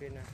bên này.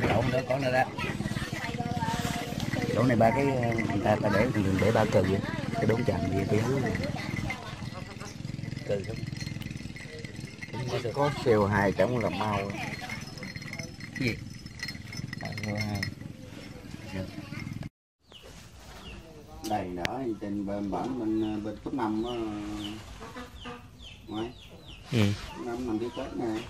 Lộn nữa, con nữa đó. Chỗ này ba cái ta để ba cừ vậy, cái đống chầm gì cái hú này. Cừ có xèo hài chẳng là mau. Cái gì? Đây đó trên bên bản bên cấp 5 á. Ngoài. Năm mình đi Tết này.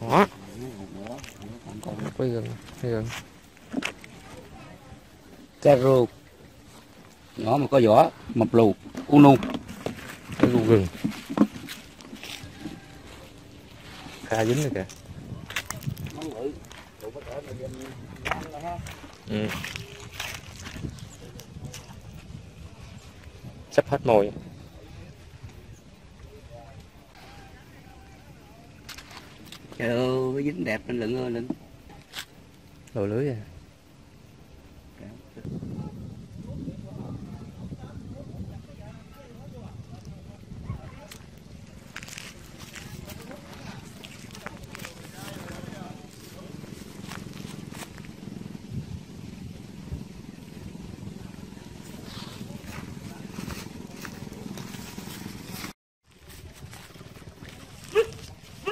Đó. Quay gần, quay gần. Cà rô. Nhỏ mà có vỏ, mập lù, uống luôn. Cái gù gừng. Kha dính rồi kìa. Sắp hết mồi. Trời ơi, cái dính đẹp lên lựng ơi lên. Đồ lưới à.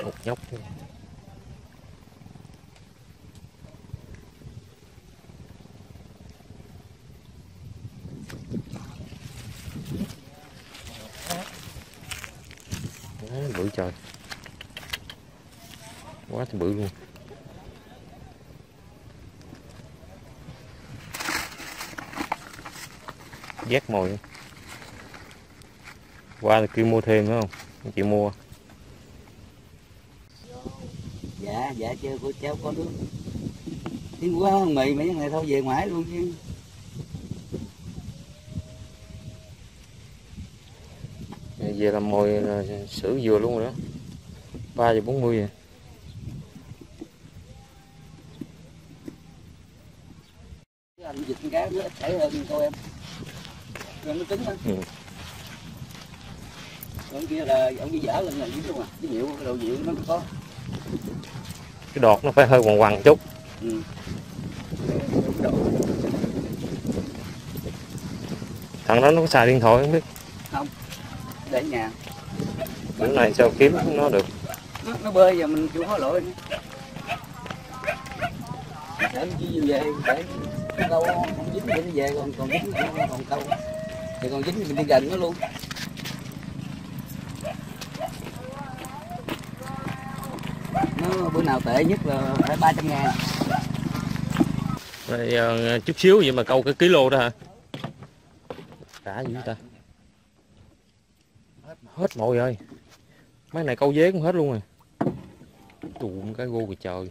Một nhóc. Bự trời, quá thì bự luôn. Giác mồi qua thì kêu mua thêm đúng không chị? Mua dạ dạ chơi của cháu có nước tiếng quá hơn mì mấy ngày thôi về ngoài luôn chứ. Về làm mồi là xử dừa luôn rồi đó. 3:40 vậy. Anh dịch con cá nó ít chảy hơn cô em. Rồi nó cứng hơn. Còn kia là ông đi dở lên là dính luôn à. Cái dịu, cái độ dịu nó có. Cái đọt nó phải hơi quằn quằn chút. Thằng đó nó có xài điện thoại không biết. Không. Để nhà. Cái này sao kiếm nó được. Nó bơi và mình chịu khó lội. Để chi về để câu không dính mình về còn dính còn câu. Thì còn dính mình đi gần nó luôn. nó bữa nào tệ nhất là phải 300.000. Đây, chút xíu vậy mà câu cái kilo đó hả? Cả gì ta? Hết mọi rồi. Mấy này câu dế cũng hết luôn rồi. Đụng cái gô của trời.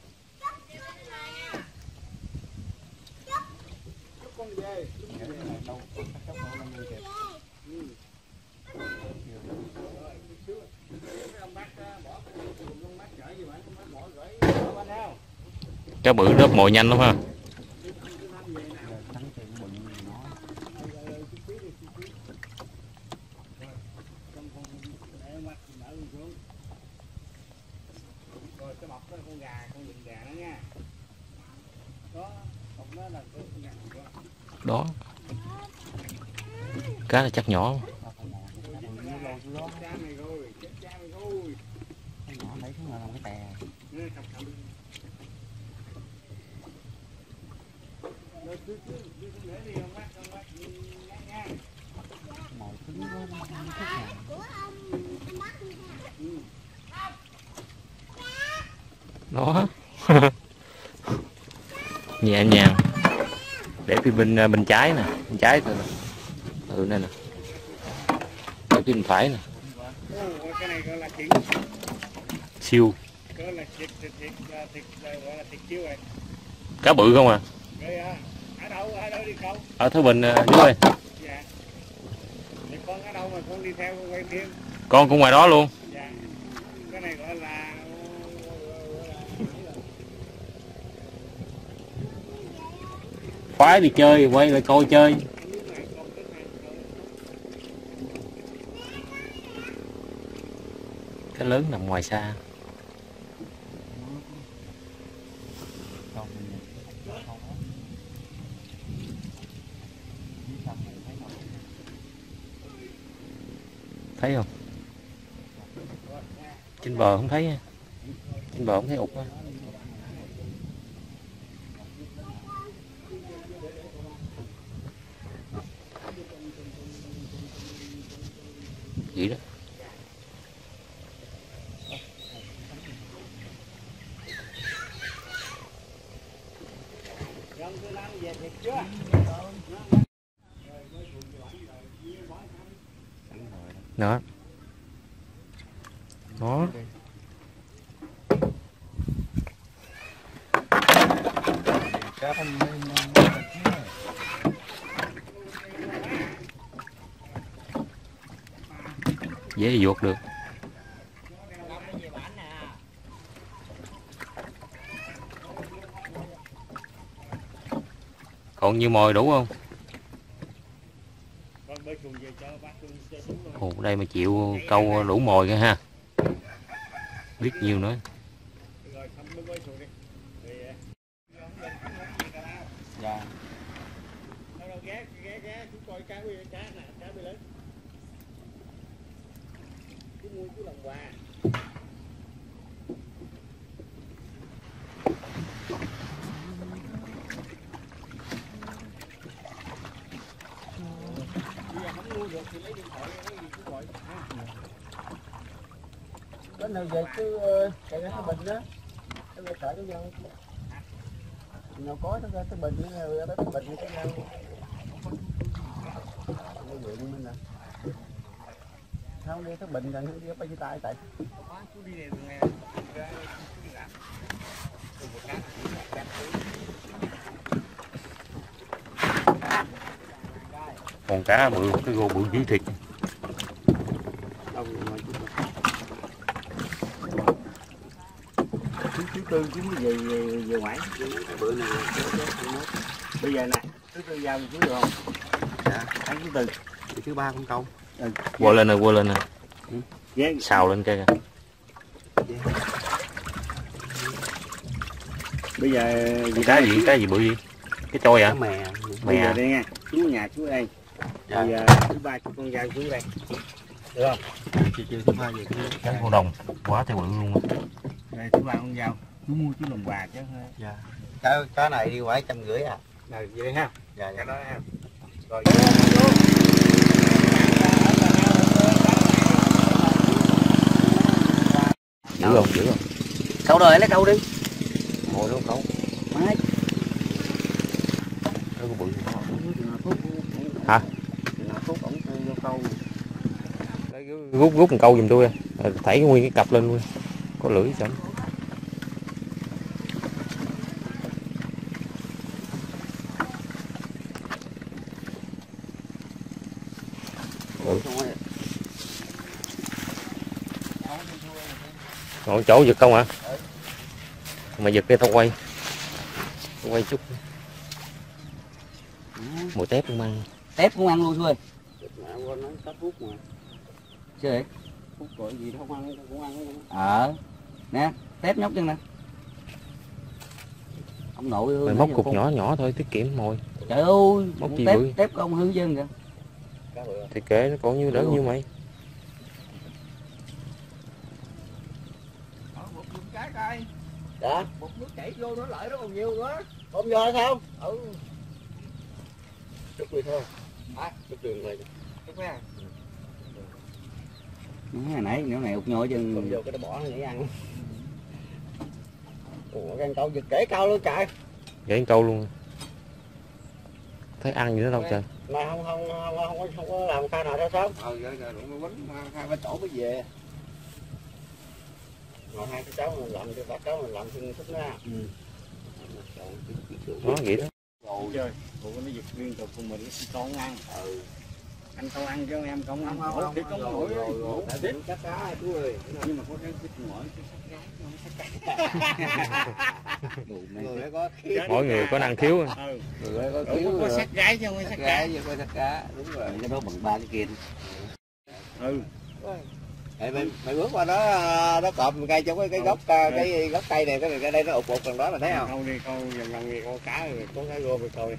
Cá bự đớp mồi nhanh lắm ha. Đó. Cá là chắc nhỏ. Đó. Nhẹ nhàng. Để phía bên trái nè, bên trái từ đây nè. Để bên phải nè. Cái này gọi là siêu. Cá bự không à? Ở Thái Bình chú ơi. Dạ. Thì con ở đâu mà con đi theo con quay phim? Con cũng ngoài đó luôn. Dạ. Cái này gọi là khoái đi chơi, quay lại coi chơi. Cái lớn nằm ngoài xa. Thấy không? Trên bờ không thấy. Trên bờ không thấy ụt. Vậy đó. Đó. Đó. Dễ vuột được. Còn nhiêu mồi đủ không? Ồ, đây mà chịu câu đủ mồi kìa ha. Biết nhiều nữa. Bữa nào về cứ chạy ra Thái Bình đó, nó về chợ nó nào có nó ra Thái Bình, ra Thái Bình cái nào nó về đi mình nè, không đi Thái Bình là đi bao nhiêu tay tại. Còn cá bự, cái gô bự dưới thịt. Thứ tư chứ về ngoại. Bữa này bây giờ nè, thứ tư giao chứ được không? Dạ, tháng thứ tư. Thứ ba không câu. Quơ lên nè, quơ lên nè. Ừ. Xào lên cây kìa. Bây giờ gì cái gì bự gì? Cái trôi hả? Mè. Mè đây nha. Xuống nhà xuống đây. Dạ. Bây giờ thứ ba con dao xuống đây. Được không? Chưa thứ ba về cái con đồng quá theo bự luôn. Đây thứ ba con dao. Chú mua chú đồng bà chứ. Dạ. Cái này đi khoảng 150 à. Rồi vậy ha. Dạ dạ đó ha. Rồi. Giữ không? Câu đời lấy câu đi. Ngồi luôn câu. Máy. Nó có bự. Hả? Rút một câu giùm tôi, thảy nguyên cái cặp lên luôn. Có lưỡi sẵn. Ngọn chỗ giật không hả? Mà giật cái tao quay. Quay chút. Mùi tép cũng ăn. Tép cũng ăn luôn thôi. Chơi. Hút cội gì không ăn cũng ăn. Nè, tép nhóc chân nè. Ông nội ơi. Mình móc cục nhỏ nhỏ thôi, tiết kiệm mồi. Trời ơi, móc gì bự. Tép không hư dân kìa. Thì kệ nó còn như đỡ nhiêu mày. Đó. Một nước chảy vô nó lại nó còn nhiều nữa. Không vô hay không? Ừ. Chút đi thôi. Hả? Chút đường này. Chút nha. Nãy nãy nãy này ục nhồi chân. Không vô cái nó bỏ nó để ăn. Ủa cái câu giật kể câu luôn trời. Gãy câu luôn. Thấy ăn gì nữa đâu trời. Mà không có làm ca nào đâu sớm. Ừ vậy rồi đụng quýnh hai ba chỗ mới về. Còn hai cái cháu mình làm cho bà cháu mình làm xinh xúc nha. Nó vậy đó. Trời, bộ nó giật liên tục của mình con ăn. Ừ. Anh không ăn chứ em không ăn. Không thì con ngồi ngủ. Đã biết cá cá chú ơi. Nhưng mà có cái ngồi cái mỗi người có năng thiếu. Ừ. Người có thiếu. Có sát gái chứ không sát cá. Giờ coi sát cá. Đúng rồi. Cái đó bằng ba cái kia. Ừ. Mày bước qua nó cọp cây trong cái gốc gốc cây này, cái đây nó ụp ụp gần đó, mày thấy không? Câu đi câu dần đi, câu cá rồi có cái gô mày câu đi.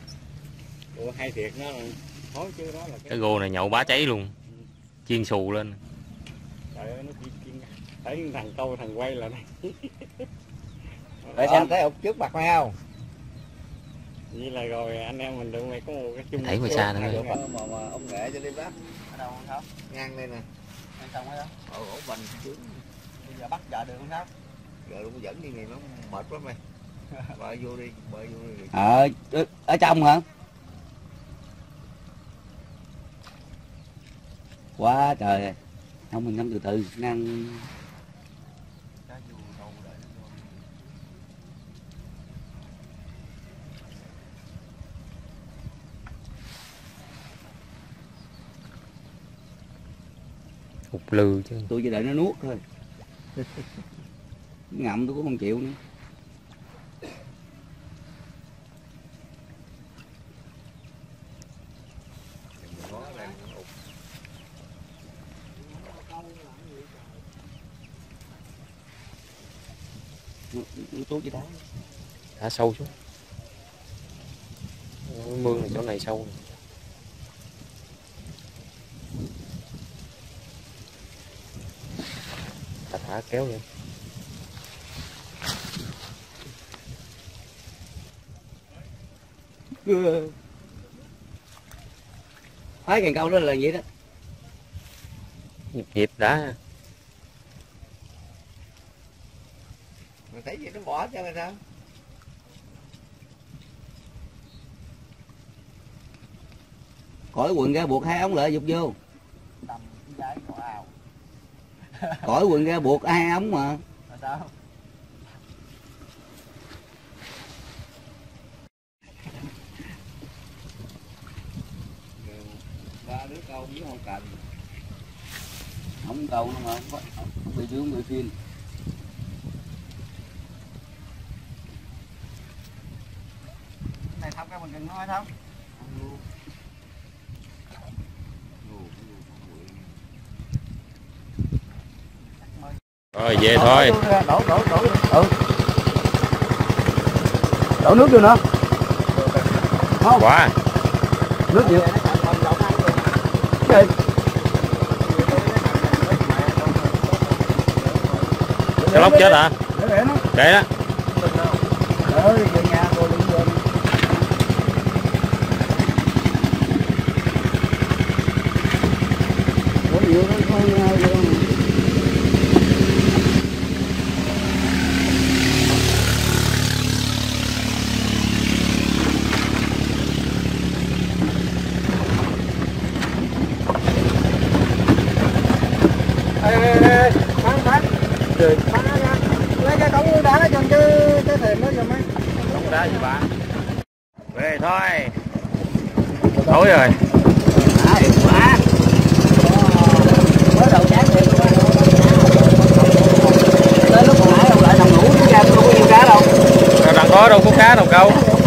Ủa hay thiệt nó thối chứ đó là cái gô này nhậu bá cháy luôn. Chiên xù lên. Trời ơi nó chiên thấy thằng câu thằng quay là này. Tại sao thấy ụp trước mặt phải không? Như là rồi anh em mình được mày có một cái chung. Thấy ngoài xa nữa. Ông nghệ cho đi bác. Ở đâu không? Ngang đây nè. Xong đó. Ổ bình chứ. Bây giờ bắt vợ được không sao? Vợ cũng dẫn đi này nó mệt quá mày. Bơi vô đi, bơi vô đi. Ở trong hả? Quá trời ơi. Không mình ngắm từ từ năng. Hụt lừ chứ. Tôi chỉ đợi nó nuốt thôi. Ngậm tôi cũng không chịu nữa. Tôi chỉ đá. Đã sâu xuống. Mương này chỗ này sâu. Thả kéo lên. Thấy càng câu đó là vậy đó. Nhịp nhịp đã. Mày thấy gì nó bỏ cho mày sao? Cởi quần ra buộc hai ống lợi dục vô. Tầm cái ào. Cởi quần ra buộc hai ống mà. Sao? Ba đứa câu với con cành. Không câu nữa mà không bị dướng bị phiên. Cái này thăm cái mình cần nói không? Rồi về thôi. Đổ. Đổ nước vô nữa. Không. Quá. Nước nhiều. Cái gì? Cái lóc chết hả? Để đó. Lấy cái cống đá trên cái thềm đó giùm mấy. Cống đá gì bà? Về thôi. Tối rồi. Đấy, quá. Mới đầu sáng thì tới lúc hồi nãy ông lại nằm ngủ cá đâu. Đâu có cá đâu câu.